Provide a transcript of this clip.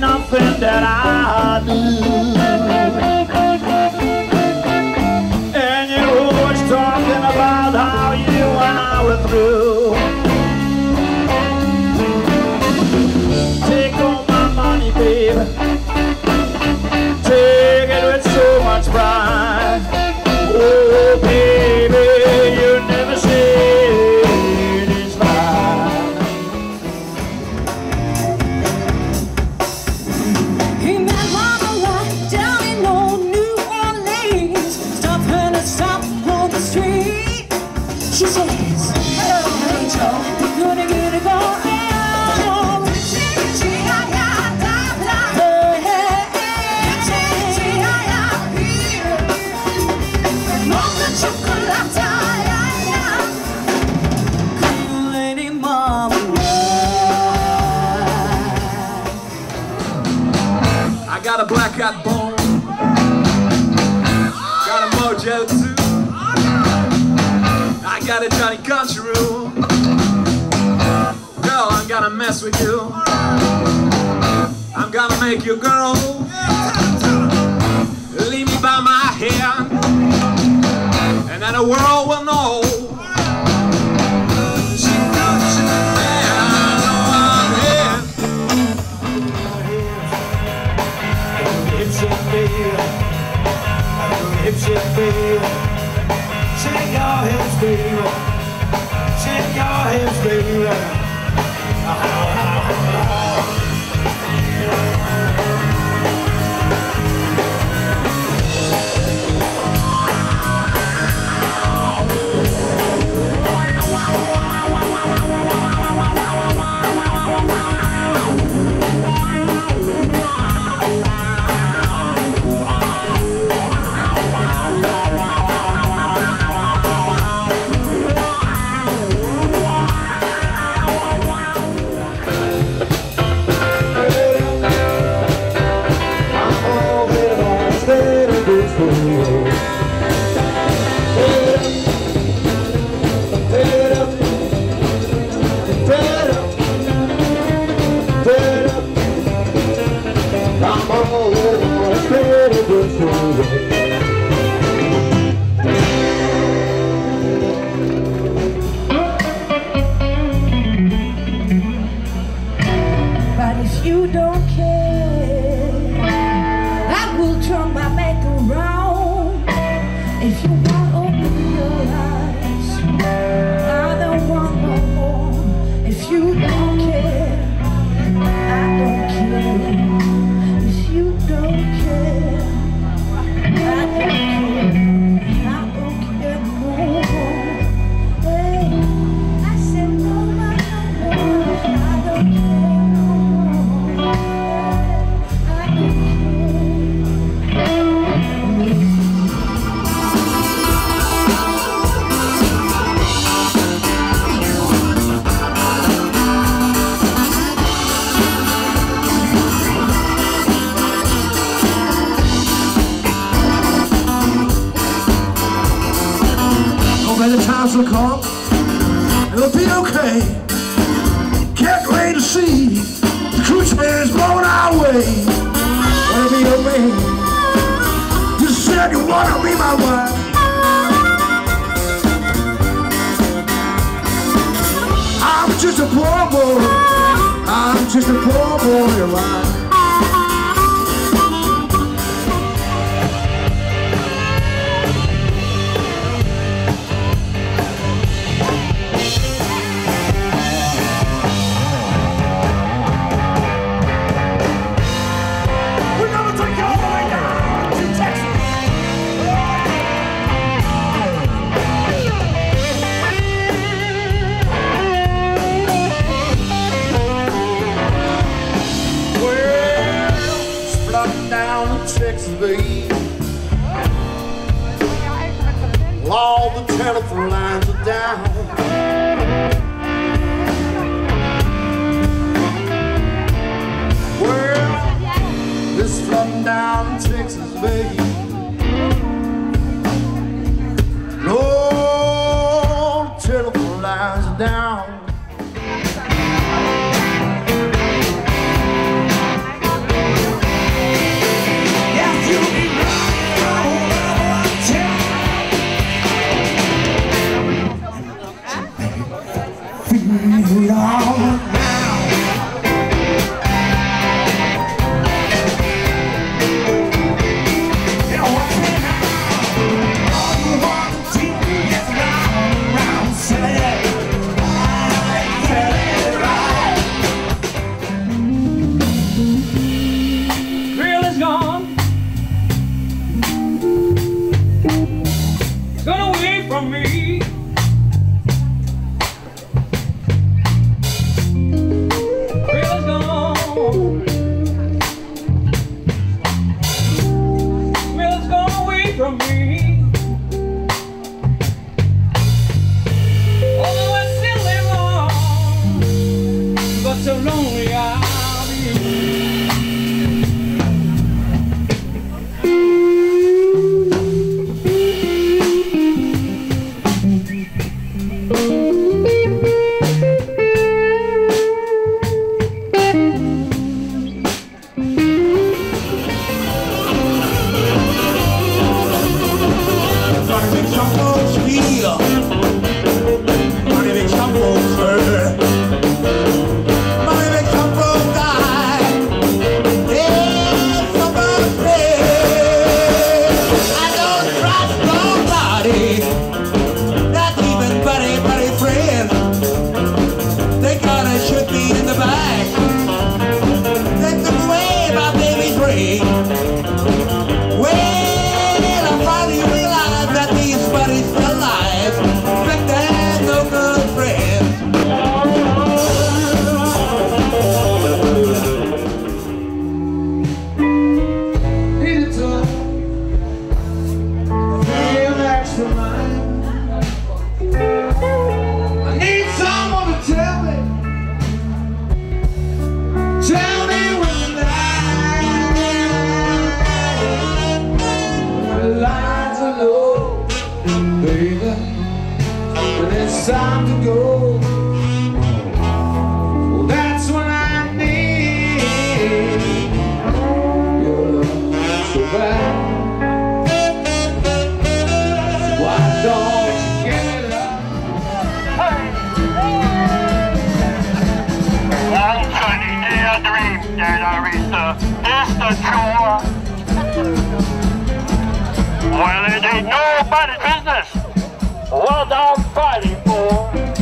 Nothing that I do, and you're always talking about how you and I were through. Take all my money, baby, take it with so much pride. Oh, baby, you never said it's mine. She says, "Hello, Angel, we're gonna get it going." I got a black-eyed bone, got a mojo too. Got a Johnny Country rule, girl. I'm gonna mess with you. I'm gonna make you, girl. Leave me by my hair, and then the world will know. She knows she's a man on her head. If she feel, if she feel. Shake your hips, baby. Shake your hips, baby. But if you don't care, I will turn my back around. If you won't open your eyes, I don't want no more. If you don't care, I don't care. If you don't care, I don't care. I don't care no more. Hey, I said no, no, no, I don't care. Will come, it'll be okay. Can't wait to see the cruise man's blowing our way. Wanna be your man? You said you wanna be my wife. I'm just a poor boy. I'm just a poor boy alive. be. Well, all the telephone lines are down. Well, this flooding down in Texas, baby. No, the telephone lines are down. Feel all time to go. Well, that's when I need your love so bad. So why don't you give it up? I'm trying to stay a dream that I reached the shore. Well, it ain't nobody's business what I'm fighting for.